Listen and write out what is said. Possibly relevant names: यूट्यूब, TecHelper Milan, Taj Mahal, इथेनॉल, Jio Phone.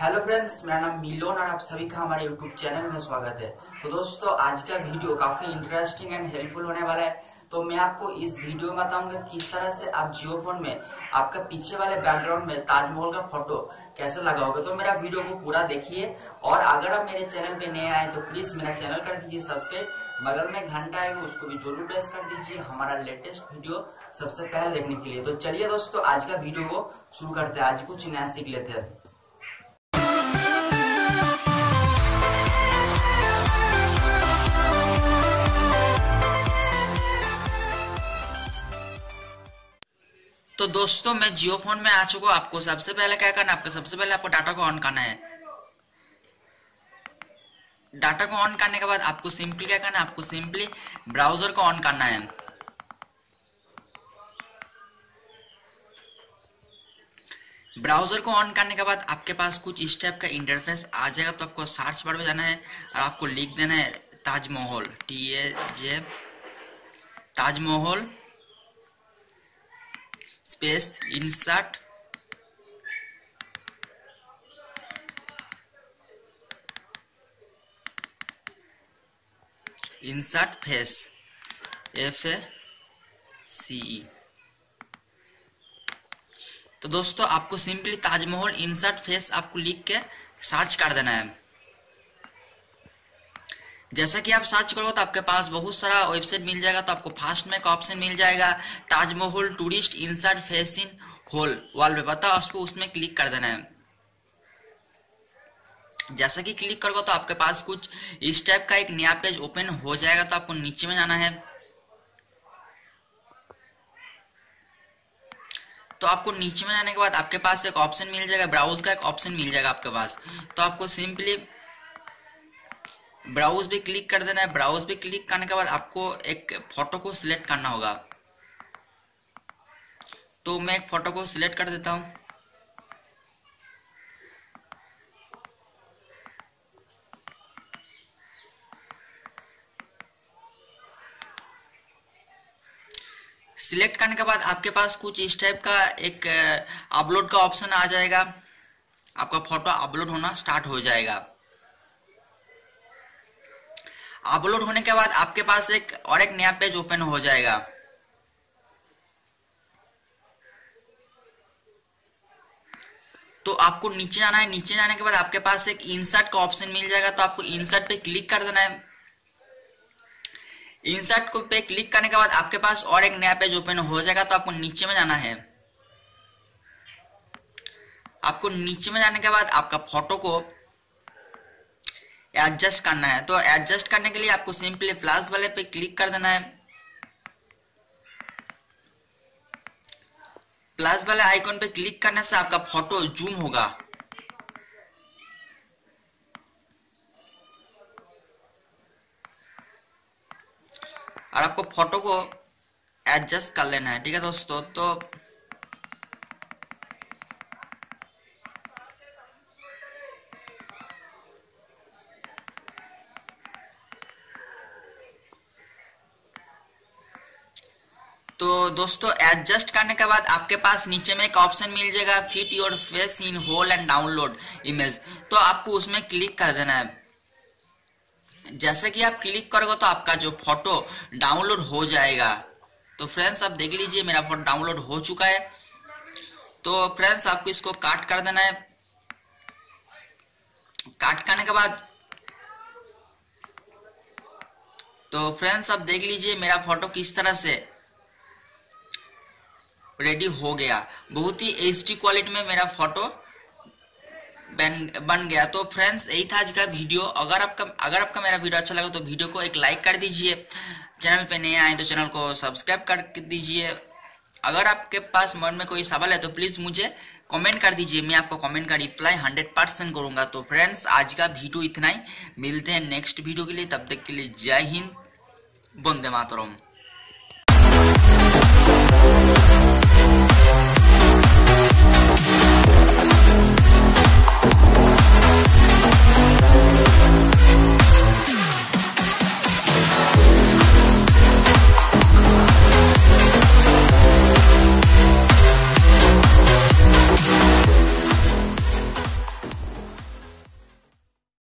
Hello friends, मेरा नाम मिलन और आप सभी का हमारे यूट्यूब चैनल में स्वागत है। तो दोस्तों, आज का वीडियो काफी इंटरेस्टिंग एंड हेल्पफुल होने वाला है। तो मैं आपको इस वीडियो में बताऊंगा किस तरह से आप जियो फोन में आपका पीछे वाले बैकग्राउंड में ताजमहल का फोटो कैसे लगाओगे। तो मेरा वीडियो को पूरा देखिए और अगर आप मेरे चैनल पे नए आए तो प्लीज मेरा चैनल कर दीजिए सब्सक्राइब, बगल में घंटा आएगा उसको भी जरूर प्रेस कर दीजिए हमारा लेटेस्ट वीडियो सबसे पहले देखने के लिए। तो चलिए दोस्तों, आज का वीडियो को शुरू करते हैं, आज कुछ नया सीख लेते हैं। तो दोस्तों, मैं जियो फोन में आ चुका हूँ। आपको सबसे पहले क्या करना है, आपको सबसे पहले आपको डाटा को ऑन करना है। डाटा को ऑन करने के बाद आपको सिंपली क्या करना है, आपको सिंपली ब्राउजर को ऑन करना है। ब्राउजर को ऑन करने के बाद आपके पास कुछ इस टाइप का इंटरफेस आ जाएगा। तो आपको सर्च बार में जाना है और आपको लिख देना है Taj Mahal, TAJ Taj Mahal space insert. Face FACE। तो दोस्तों, आपको सिंपली ताजमहल इंसर्ट फेस आपको लिख के सर्च कर देना है। जैसा कि आप सर्च करोगे तो आपके पास बहुत सारा वेबसाइट मिल जाएगा। तो आपको फर्स्ट में एक ऑप्शन मिल जाएगा Taj Mahal tourist insert face in whole wallpaper. तो आपको उसमें क्लिक कर देना है। जैसा कि क्लिक करोगे तो आपके पास कुछ इस टाइप का एक नया पेज ओपन हो जाएगा। तो आपको नीचे में जाना है। तो आपको नीचे में जाने के बाद आपके पास एक ऑप्शन मिल जाएगा, ब्राउज का एक ऑप्शन मिल जाएगा आपके पास। तो आपको सिंपली ब्राउज भी क्लिक कर देना है। ब्राउज भी क्लिक करने के बाद आपको एक फोटो को सिलेक्ट करना होगा। तो मैं एक फोटो को सिलेक्ट कर देता हूं। सिलेक्ट करने के बाद आपके पास कुछ इस टाइप का एक अपलोड का ऑप्शन आ जाएगा। आपका फोटो अपलोड होना स्टार्ट हो जाएगा। अपलोड होने के बाद आपके पास एक और एक नया पेज ओपन हो जाएगा। तो आपको नीचे जाना है। नीचे जाने के बाद आपके पास एक इंसर्ट का ऑप्शन मिल जाएगा। तो आपको इंसर्ट पे क्लिक कर देना है। इंसर्ट को पे क्लिक करने के बाद आपके पास और एक नया पेज ओपन हो जाएगा। तो आपको नीचे में जाना है। आपको नीचे में जाने के बाद आपका फोटो को एडजस्ट करना है। तो एडजस्ट करने के लिए आपको सिंपली प्लस वाले पे क्लिक कर देना है। प्लस वाले आइकॉन पे क्लिक करने से आपका फोटो जूम होगा। और आपको फोटो को एडजस्ट कर लेना है। ठीक है दोस्तों, तो दोस्तों एडजस्ट करने के बाद आपके पास नीचे में एक ऑप्शन मिल जाएगा fit your face in hole and download image. तो आपको उसमें क्लिक कर देना है। जैसे कि आप क्लिक करोगे तो आपका जो फोटो डाउनलोड हो जाएगा। तो फ्रेंड्स, आप देख लीजिए मेरा फोटो डाउनलोड हो चुका है। तो फ्रेंड्स, आपको इसको काट कर देना है। काट करने के बाद तो फ्रेंड्स, आप देख लीजिए मेरा फोटो किस तरह से रेडी हो गया। बहुत ही HD क्वालिटी में मेरा फोटो बन गया। तो फ्रेंड्स, यही था आज का वीडियो। अगर आपका मेरा वीडियो अच्छा लगा तो वीडियो को एक लाइक कर दीजिए। चैनल पे नए आए तो चैनल को सब्सक्राइब कर दीजिए। अगर आपके पास मन में कोई सवाल है तो प्लीज मुझे कमेंट कर दीजिए। मैं आपको कमेंट का रिप्लाई 100% करूंगा। तो फ्रेंड्स, आज का वीडियो इतना ही। मिलते हैं नेक्स्ट वीडियो के लिए। तब तक के लिए जय हिंद, वंदे मातरम।